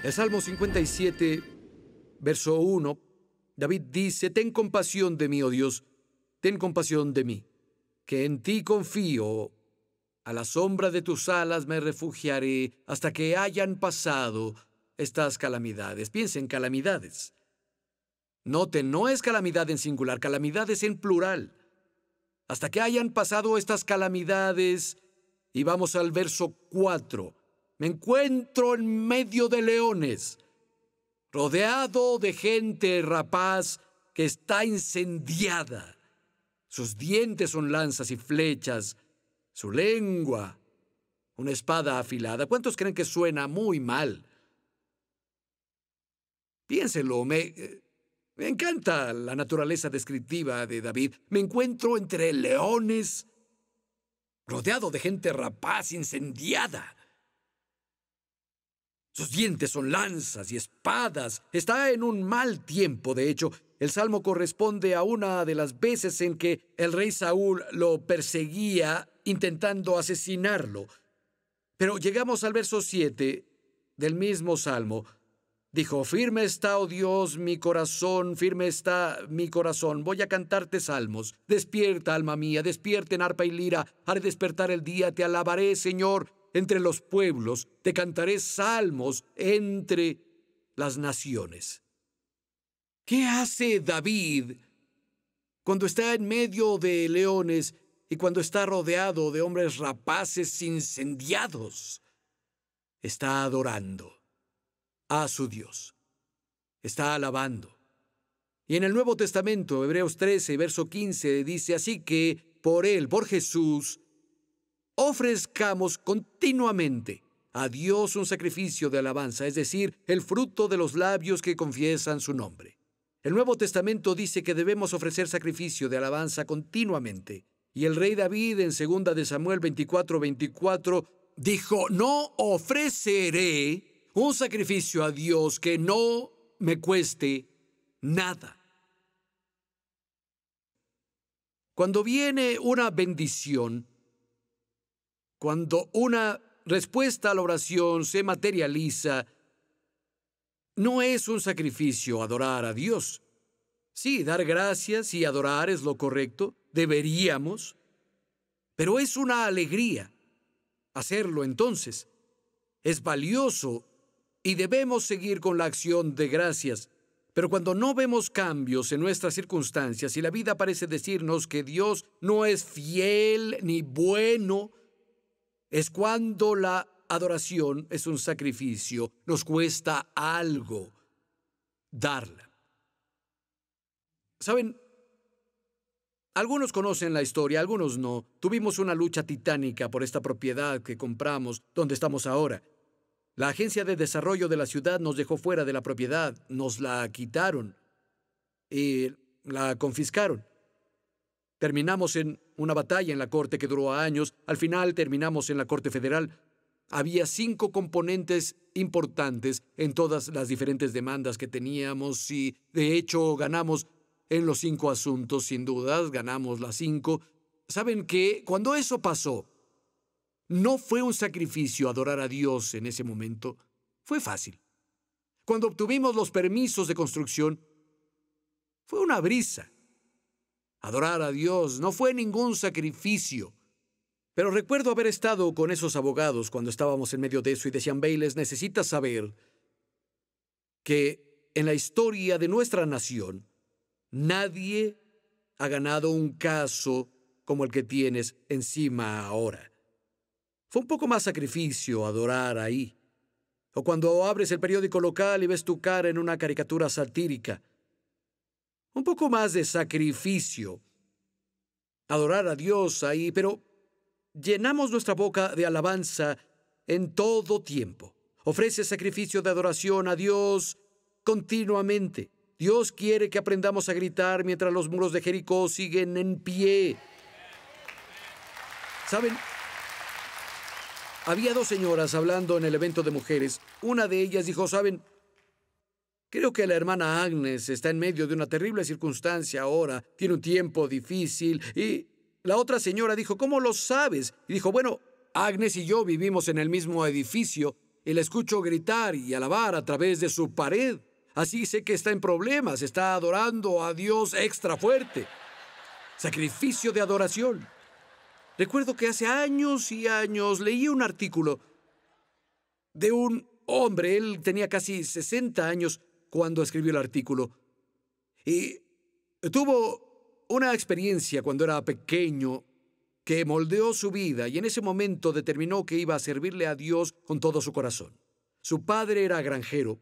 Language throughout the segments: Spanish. El Salmo 57, verso 1, David dice: ten compasión de mí, oh Dios, ten compasión de mí, que en ti confío. A la sombra de tus alas me refugiaré hasta que hayan pasado estas calamidades. Piensen en calamidades. Noten, no es calamidad en singular, calamidades en plural. Hasta que hayan pasado estas calamidades. Y vamos al verso 4. Me encuentro en medio de leones, rodeado de gente rapaz que está incendiada. Sus dientes son lanzas y flechas. Su lengua, una espada afilada. ¿Cuántos creen que suena muy mal? Piénsenlo, me encanta la naturaleza descriptiva de David. Me encuentro entre leones, rodeado de gente rapaz, incendiada. Sus dientes son lanzas y espadas. Está en un mal tiempo, de hecho. El salmo corresponde a una de las veces en que el rey Saúl lo perseguía intentando asesinarlo. Pero llegamos al verso 7 del mismo salmo. Dijo: firme está, oh Dios, mi corazón, firme está mi corazón. Voy a cantarte salmos. Despierta, alma mía, despierta en arpa y lira. Haré despertar el día, te alabaré, Señor, entre los pueblos. Te cantaré salmos entre las naciones. ¿Qué hace David cuando está en medio de leones y cuando está rodeado de hombres rapaces incendiados? Está adorando a su Dios. Está alabando. Y en el Nuevo Testamento, Hebreos 13, verso 15, dice: así que por Él, por Jesús, ofrezcamos continuamente a Dios un sacrificio de alabanza, es decir, el fruto de los labios que confiesan su nombre. El Nuevo Testamento dice que debemos ofrecer sacrificio de alabanza continuamente. Y el rey David, en 2 Samuel 24:24, dijo: no ofreceré un sacrificio a Dios que no me cueste nada. Cuando viene una bendición, cuando una respuesta a la oración se materializa, no es un sacrificio adorar a Dios. Sí, dar gracias y adorar es lo correcto. Deberíamos, pero es una alegría hacerlo entonces. Es valioso y debemos seguir con la acción de gracias. Pero cuando no vemos cambios en nuestras circunstancias y la vida parece decirnos que Dios no es fiel ni bueno, es cuando la adoración es un sacrificio. Nos cuesta algo darla. ¿Saben? Algunos conocen la historia, algunos no. Tuvimos una lucha titánica por esta propiedad que compramos, donde estamos ahora. La agencia de desarrollo de la ciudad nos dejó fuera de la propiedad. Nos la quitaron y la confiscaron. Terminamos en una batalla en la corte que duró años. Al final terminamos en la Corte Federal. Había 5 componentes importantes en todas las diferentes demandas que teníamos y, de hecho, ganamos en los 5 asuntos, sin dudas, ganamos las 5. ¿Saben qué? Cuando eso pasó, no fue un sacrificio adorar a Dios en ese momento. Fue fácil. Cuando obtuvimos los permisos de construcción, fue una brisa. Adorar a Dios no fue ningún sacrificio. Pero recuerdo haber estado con esos abogados cuando estábamos en medio de eso y decían: Bayless, necesitas saber que en la historia de nuestra nación, nadie ha ganado un caso como el que tienes encima ahora. Fue un poco más sacrificio adorar ahí. O cuando abres el periódico local y ves tu cara en una caricatura satírica. Un poco más de sacrificio. Adorar a Dios ahí, pero llenamos nuestra boca de alabanza en todo tiempo. Ofrece sacrificio de adoración a Dios continuamente. Dios quiere que aprendamos a gritar mientras los muros de Jericó siguen en pie. ¿Saben? Había 2 señoras hablando en el evento de mujeres. Una de ellas dijo: ¿saben? Creo que la hermana Agnes está en medio de una terrible circunstancia ahora. Tiene un tiempo difícil. Y la otra señora dijo: ¿cómo lo sabes? Y dijo: bueno, Agnes y yo vivimos en el mismo edificio. y la escucho gritar y alabar a través de su pared. Así sé que está en problemas, está adorando a Dios extra fuerte. Sacrificio de adoración. Recuerdo que hace años y años leí un artículo de un hombre. Él tenía casi 60 años cuando escribió el artículo. Y tuvo una experiencia cuando era pequeño que moldeó su vida y en ese momento determinó que iba a servirle a Dios con todo su corazón. Su padre era granjero.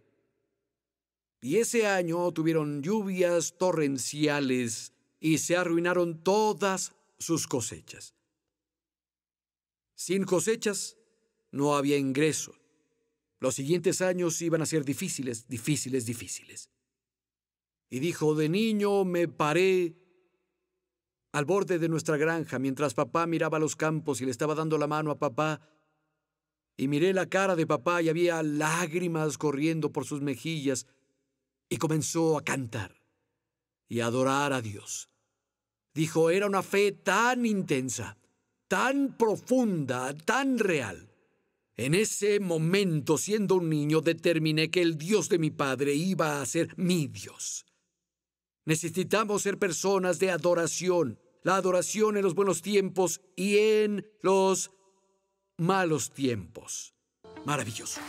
Y ese año tuvieron lluvias torrenciales y se arruinaron todas sus cosechas. Sin cosechas, no había ingreso. Los siguientes años iban a ser difíciles, difíciles, difíciles. Y dijo, de niño me paré al borde de nuestra granja mientras papá miraba los campos y le estaba dando la mano a papá. Y miré la cara de papá y había lágrimas corriendo por sus mejillas. Y comenzó a cantar y a adorar a Dios. Dijo, era una fe tan intensa, tan profunda, tan real. En ese momento, siendo un niño, determiné que el Dios de mi padre iba a ser mi Dios. Necesitamos ser personas de adoración. La adoración en los buenos tiempos y en los malos tiempos. Maravilloso.